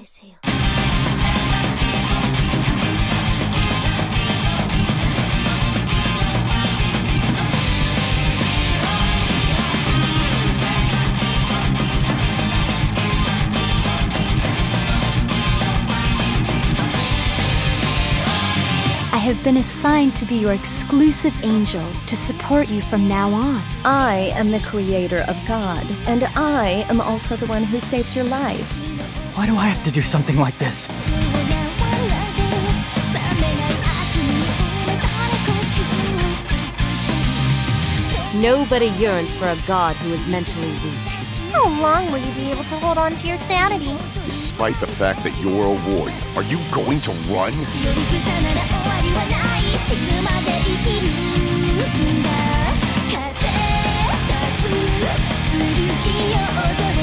감사해세요. I have been assigned to be your exclusive angel to support you from now on. I am the creator of God, and I am also the one who saved your life. Why do I have to do something like this? Nobody yearns for a God who is mentally weak. How long will you be able to hold on to your sanity? Despite the fact that you're a warrior, are you going to run?